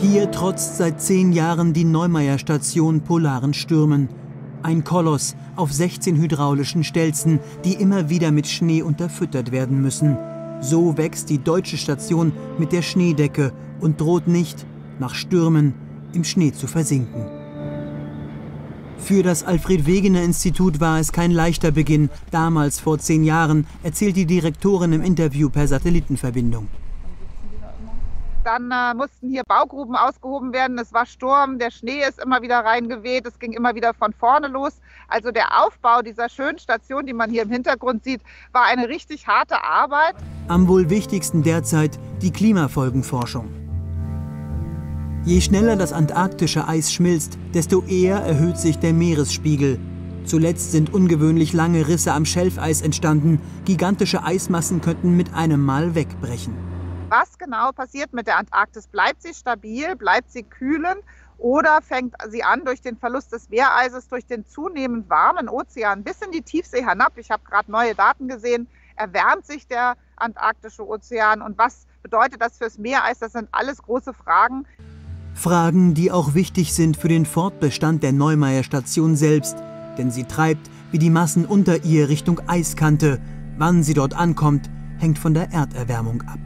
Hier trotzt seit 10 Jahren die Neumayer Station polaren Stürmen. Ein Koloss auf 16 hydraulischen Stelzen, die immer wieder mit Schnee unterfüttert werden müssen. So wächst die deutsche Station mit der Schneedecke und droht nicht, nach Stürmen im Schnee zu versinken. Für das Alfred-Wegener-Institut war es kein leichter Beginn. Damals, vor 10 Jahren, erzählt die Direktorin im Interview per Satellitenverbindung. Dann mussten hier Baugruben ausgehoben werden, es war Sturm, der Schnee ist immer wieder reingeweht, es ging immer wieder von vorne los. Also der Aufbau dieser schönen Station, die man hier im Hintergrund sieht, war eine richtig harte Arbeit. Am wohl wichtigsten derzeit die Klimafolgenforschung. Je schneller das antarktische Eis schmilzt, desto eher erhöht sich der Meeresspiegel. Zuletzt sind ungewöhnlich lange Risse am Schelfeis entstanden. Gigantische Eismassen könnten mit einem Mal wegbrechen. Was genau passiert mit der Antarktis? Bleibt sie stabil, bleibt sie kühlen oder fängt sie an, durch den Verlust des Meereises, durch den zunehmend warmen Ozean bis in die Tiefsee hinab, ich habe gerade neue Daten gesehen, erwärmt sich der antarktische Ozean, und was bedeutet das fürs Meereis? Das sind alles große Fragen. Fragen, die auch wichtig sind für den Fortbestand der Neumayer Station selbst, denn sie treibt wie die Massen unter ihr Richtung Eiskante. Wann sie dort ankommt, hängt von der Erderwärmung ab.